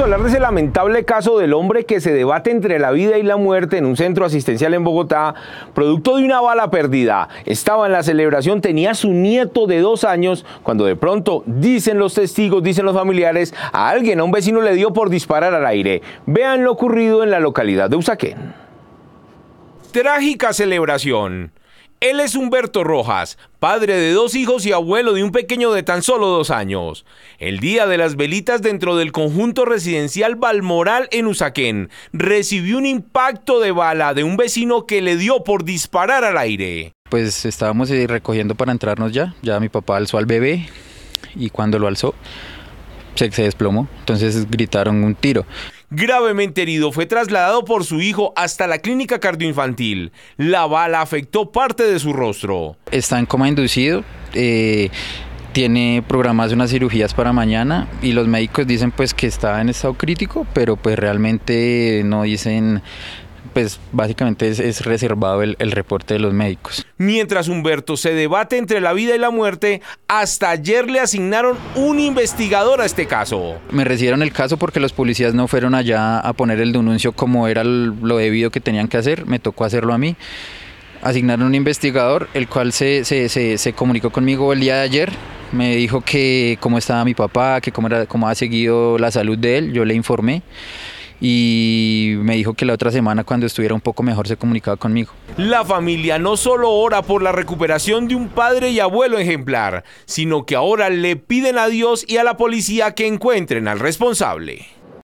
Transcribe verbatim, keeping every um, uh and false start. Vamos a hablar de ese lamentable caso del hombre que se debate entre la vida y la muerte en un centro asistencial en Bogotá, producto de una bala perdida. Estaba en la celebración, tenía a su nieto de dos años, cuando de pronto, dicen los testigos, dicen los familiares, a alguien, a un vecino le dio por disparar al aire. Vean lo ocurrido en la localidad de Usaquén. Trágica celebración. Él es Humberto Rojas, padre de dos hijos y abuelo de un pequeño de tan solo dos años. El día de las velitas dentro del conjunto residencial Balmoral en Usaquén, recibió un impacto de bala de un vecino que le dio por disparar al aire. Pues estábamos recogiendo para entrarnos ya, ya mi papá alzó al bebé y cuando lo alzó se, se desplomó, entonces gritaron un tiro. Gravemente herido, fue trasladado por su hijo hasta la clínica cardioinfantil. La bala afectó parte de su rostro. Está en coma inducido, eh, tiene programadas unas cirugías para mañana y los médicos dicen pues que está en estado crítico, pero pues realmente no dicen... Pues básicamente es, es reservado el, el reporte de los médicos. Mientras Humberto se debate entre la vida y la muerte, hasta ayer le asignaron un investigador a este caso. Me recibieron el caso porque los policías no fueron allá a poner el denuncio como era lo debido que tenían que hacer, me tocó hacerlo a mí. Asignaron un investigador, el cual se, se, se, se comunicó conmigo el día de ayer. Me dijo que cómo estaba mi papá, que cómo, era, cómo ha seguido la salud de él, yo le informé. Y me dijo que la otra semana cuando estuviera un poco mejor se comunicaba conmigo. La familia no solo ora por la recuperación de un padre y abuelo ejemplar, sino que ahora le piden a Dios y a la policía que encuentren al responsable.